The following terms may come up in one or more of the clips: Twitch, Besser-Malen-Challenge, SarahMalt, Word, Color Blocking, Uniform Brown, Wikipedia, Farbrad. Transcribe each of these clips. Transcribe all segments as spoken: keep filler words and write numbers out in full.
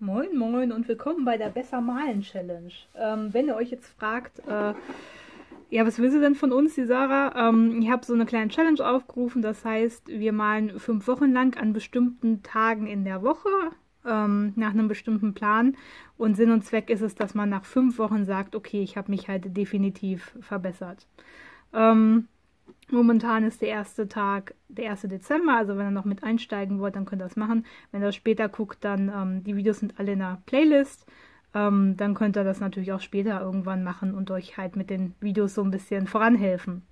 Moin Moin und willkommen bei der Besser-Malen-Challenge. Ähm, wenn ihr euch jetzt fragt, äh, ja, was will sie denn von uns, die Sarah? Ähm, ich habe so eine kleine Challenge aufgerufen, das heißt, wir malen fünf Wochen lang an bestimmten Tagen in der Woche, ähm, nach einem bestimmten Plan. Und Sinn und Zweck ist es, dass man nach fünf Wochen sagt, okay, ich habe mich halt definitiv verbessert. Ähm, Momentan ist der erste Tag, der erste Dezember, also wenn ihr noch mit einsteigen wollt, dann könnt ihr das machen. Wenn ihr später guckt, dann, ähm, die Videos sind alle in der Playlist, ähm, dann könnt ihr das natürlich auch später irgendwann machen und euch halt mit den Videos so ein bisschen voranhelfen.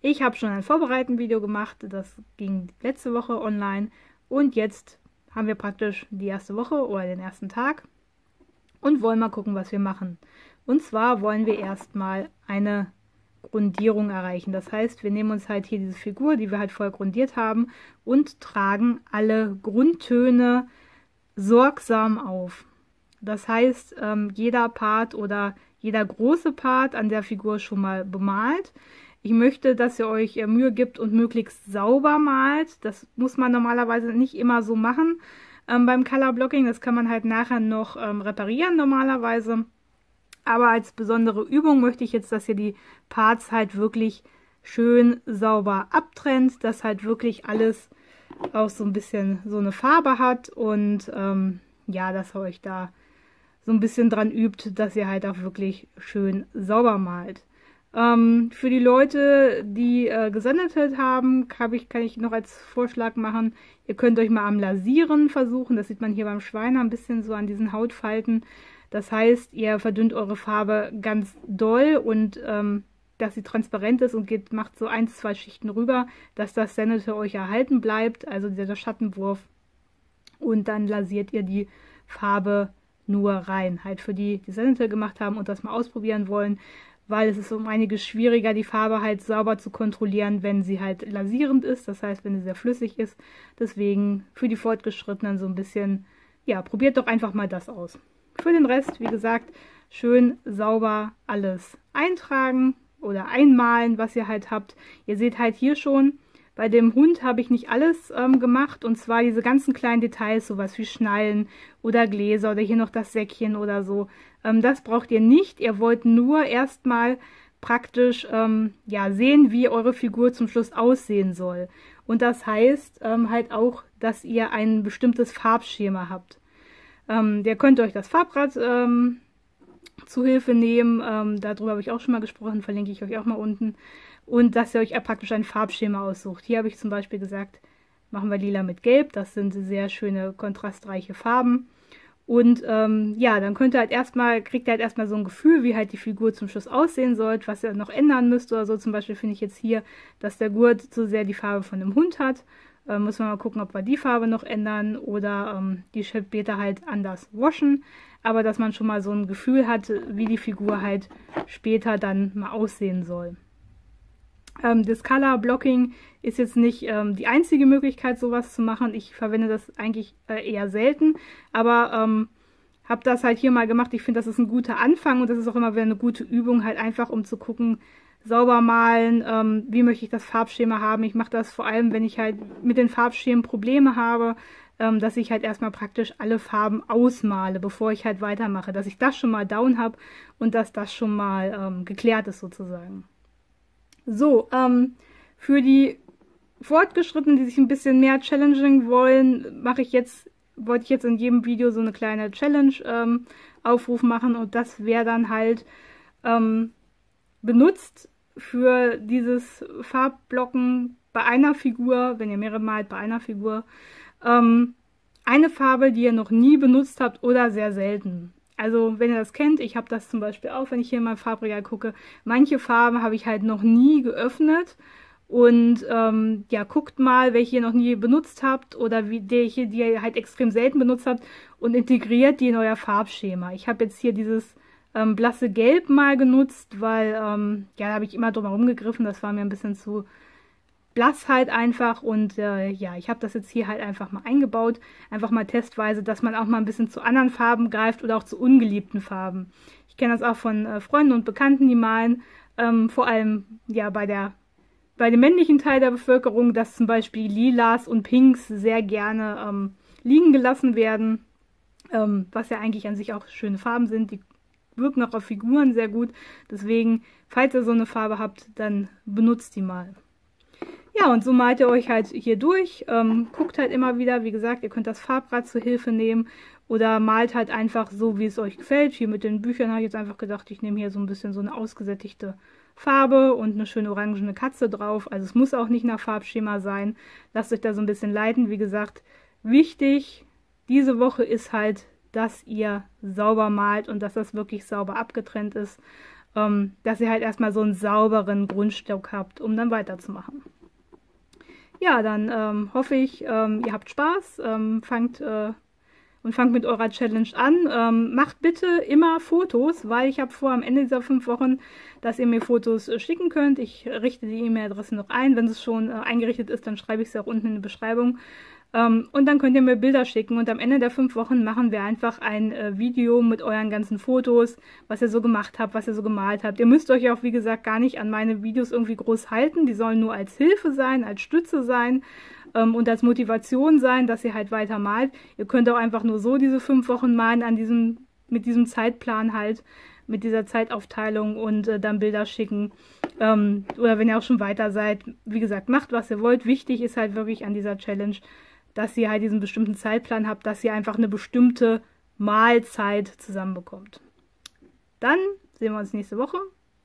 Ich habe schon ein Vorbereiten-Video gemacht, das ging letzte Woche online und jetzt haben wir praktisch die erste Woche oder den ersten Tag und wollen mal gucken, was wir machen. Und zwar wollen wir erstmal eine Grundierung erreichen. Das heißt, wir nehmen uns halt hier diese Figur, die wir halt vorher grundiert haben, und tragen alle Grundtöne sorgsam auf. Das heißt, jeder Part oder jeder große Part an der Figur schon mal bemalt. Ich möchte, dass ihr euch Mühe gibt und möglichst sauber malt. Das muss man normalerweise nicht immer so machen beim Color Blocking. Das kann man halt nachher noch reparieren normalerweise. Aber als besondere Übung möchte ich jetzt, dass ihr die Parts halt wirklich schön sauber abtrennt, dass halt wirklich alles auch so ein bisschen so eine Farbe hat und ähm, ja, dass ihr euch da so ein bisschen dran übt, dass ihr halt auch wirklich schön sauber malt. Ähm, für die Leute, die äh, gesendet haben, hab ich, kann ich noch als Vorschlag machen, ihr könnt euch mal am Lasieren versuchen, das sieht man hier beim Schwein ein bisschen so an diesen Hautfalten. Das heißt, ihr verdünnt eure Farbe ganz doll und ähm, dass sie transparent ist und geht, macht so ein, zwei Schichten rüber, dass das Senator euch erhalten bleibt, also dieser Schattenwurf. Und dann lasiert ihr die Farbe nur rein. Halt für die, die Senator gemacht haben und das mal ausprobieren wollen, weil es ist um einiges schwieriger, die Farbe halt sauber zu kontrollieren, wenn sie halt lasierend ist. Das heißt, wenn sie sehr flüssig ist. Deswegen für die Fortgeschrittenen so ein bisschen, ja, probiert doch einfach mal das aus. Für den Rest, wie gesagt, schön sauber alles eintragen oder einmalen, was ihr halt habt. Ihr seht halt hier schon, bei dem Hund habe ich nicht alles ähm, gemacht. Und zwar diese ganzen kleinen Details, sowas wie Schnallen oder Gläser oder hier noch das Säckchen oder so. Ähm, das braucht ihr nicht. Ihr wollt nur erstmal praktisch ähm, ja, sehen, wie eure Figur zum Schluss aussehen soll. Und das heißt ähm, halt auch, dass ihr ein bestimmtes Farbschema habt. Ähm, ihr könnt euch das Farbrad ähm, zu Hilfe nehmen, ähm, darüber habe ich auch schon mal gesprochen, verlinke ich euch auch mal unten. Und dass ihr euch praktisch ein Farbschema aussucht. Hier habe ich zum Beispiel gesagt, machen wir lila mit gelb, das sind sehr schöne, kontrastreiche Farben. Und ähm, ja, dann könnt ihr halt erstmal, kriegt ihr halt erstmal so ein Gefühl, wie halt die Figur zum Schluss aussehen sollte, was ihr noch ändern müsst oder so. Zum Beispiel finde ich jetzt hier, dass der Gurt zu sehr die Farbe von dem Hund hat. Muss man mal gucken, ob wir die Farbe noch ändern oder ähm, die später halt anders waschen. Aber dass man schon mal so ein Gefühl hat, wie die Figur halt später dann mal aussehen soll. Ähm, das Color Blocking ist jetzt nicht ähm, die einzige Möglichkeit, sowas zu machen. Ich verwende das eigentlich äh, eher selten, aber ähm, habe das halt hier mal gemacht. Ich finde, das ist ein guter Anfang und das ist auch immer wieder eine gute Übung, halt einfach um zu gucken, sauber malen, ähm, wie möchte ich das Farbschema haben. Ich mache das vor allem, wenn ich halt mit den Farbschemen Probleme habe, ähm, dass ich halt erstmal praktisch alle Farben ausmale, bevor ich halt weitermache. Dass ich das schon mal down habe und dass das schon mal ähm, geklärt ist sozusagen. So, ähm, für die Fortgeschrittenen, die sich ein bisschen mehr challenging wollen, mache ich jetzt, wollte ich jetzt in jedem Video so eine kleine Challenge-Aufruf ähm, machen und das wäre dann halt ähm, benutzt für dieses Farbblocken bei einer Figur, wenn ihr mehrere malt, bei einer Figur, ähm, eine Farbe, die ihr noch nie benutzt habt oder sehr selten. Also wenn ihr das kennt, ich habe das zum Beispiel auch, wenn ich hier in mein Farbregal gucke, manche Farben habe ich halt noch nie geöffnet und ähm, ja, guckt mal, welche ihr noch nie benutzt habt oder welche, die ihr halt extrem selten benutzt habt und integriert die in euer Farbschema. Ich habe jetzt hier dieses Ähm, blasse Gelb mal genutzt, weil, ähm, ja, da habe ich immer drum herum gegriffen, das war mir ein bisschen zu blass halt einfach und äh, ja, ich habe das jetzt hier halt einfach mal eingebaut, einfach mal testweise, dass man auch mal ein bisschen zu anderen Farben greift oder auch zu ungeliebten Farben. Ich kenne das auch von äh, Freunden und Bekannten, die malen, ähm, vor allem, ja, bei der, bei dem männlichen Teil der Bevölkerung, dass zum Beispiel Lilas und Pinks sehr gerne ähm, liegen gelassen werden. ähm, was ja eigentlich an sich auch schöne Farben sind, die wirken auch auf Figuren sehr gut. Deswegen, falls ihr so eine Farbe habt, dann benutzt die mal. Ja, und so malt ihr euch halt hier durch, ähm, guckt halt immer wieder, wie gesagt, ihr könnt das Farbrad zur Hilfe nehmen oder malt halt einfach so, wie es euch gefällt. Hier mit den Büchern habe ich jetzt einfach gedacht, ich nehme hier so ein bisschen so eine ausgesättigte Farbe und eine schöne orangene Katze drauf. Also es muss auch nicht nach Farbschema sein. Lasst euch da so ein bisschen leiten. Wie gesagt, wichtig diese Woche ist halt, dass ihr sauber malt und dass das wirklich sauber abgetrennt ist, ähm, dass ihr halt erstmal so einen sauberen Grundstock habt, um dann weiterzumachen. Ja, dann ähm, hoffe ich, ähm, ihr habt Spaß, ähm, fangt äh, und fangt mit eurer Challenge an. Ähm, macht bitte immer Fotos, weil ich habe vor, am Ende dieser fünf Wochen, dass ihr mir Fotos äh, schicken könnt. Ich richte die E-Mail-Adresse noch ein. Wenn es schon äh, eingerichtet ist, dann schreibe ich sie auch unten in die Beschreibung. Ähm, und dann könnt ihr mir Bilder schicken und am Ende der fünf Wochen machen wir einfach ein äh, Video mit euren ganzen Fotos, was ihr so gemacht habt, was ihr so gemalt habt. Ihr müsst euch auch, wie gesagt, gar nicht an meine Videos irgendwie groß halten. Die sollen nur als Hilfe sein, als Stütze sein ähm, und als Motivation sein, dass ihr halt weiter malt. Ihr könnt auch einfach nur so diese fünf Wochen malen an diesem, mit diesem Zeitplan halt, mit dieser Zeitaufteilung und äh, dann Bilder schicken. Ähm, oder wenn ihr auch schon weiter seid, wie gesagt, macht, was ihr wollt. Wichtig ist halt wirklich an dieser Challenge, dass ihr halt diesen bestimmten Zeitplan habt, dass ihr einfach eine bestimmte Mahlzeit zusammenbekommt. Dann sehen wir uns nächste Woche.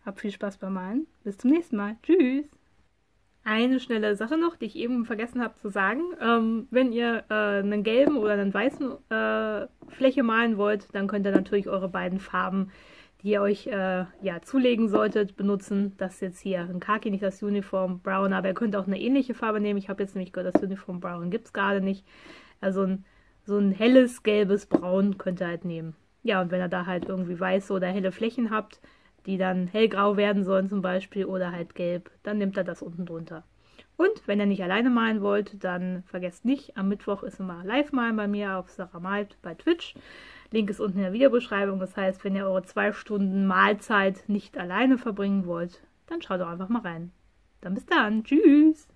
Habt viel Spaß beim Malen. Bis zum nächsten Mal. Tschüss! Eine schnelle Sache noch, die ich eben vergessen habe zu sagen. Ähm, wenn ihr äh, einen gelben oder einen weißen äh, Fläche malen wollt, dann könnt ihr natürlich eure beiden Farben, die ihr euch äh, ja, zulegen solltet, benutzen. Das ist jetzt hier ein Khaki, nicht das Uniform Brown, aber ihr könnt auch eine ähnliche Farbe nehmen. Ich habe jetzt nämlich gehört, das Uniform Brown gibt es gerade nicht. Also ein, so ein helles, gelbes Braun könnt ihr halt nehmen. Ja, und wenn ihr da halt irgendwie weiße oder helle Flächen habt, die dann hellgrau werden sollen zum Beispiel oder halt gelb, dann nehmt ihr das unten drunter. Und wenn ihr nicht alleine malen wollt, dann vergesst nicht, am Mittwoch ist immer Live-Malen bei mir auf SarahMalt bei Twitch. Link ist unten in der Videobeschreibung. Das heißt, wenn ihr eure zwei Stunden Mahlzeit nicht alleine verbringen wollt, dann schaut doch einfach mal rein. Dann bis dann. Tschüss!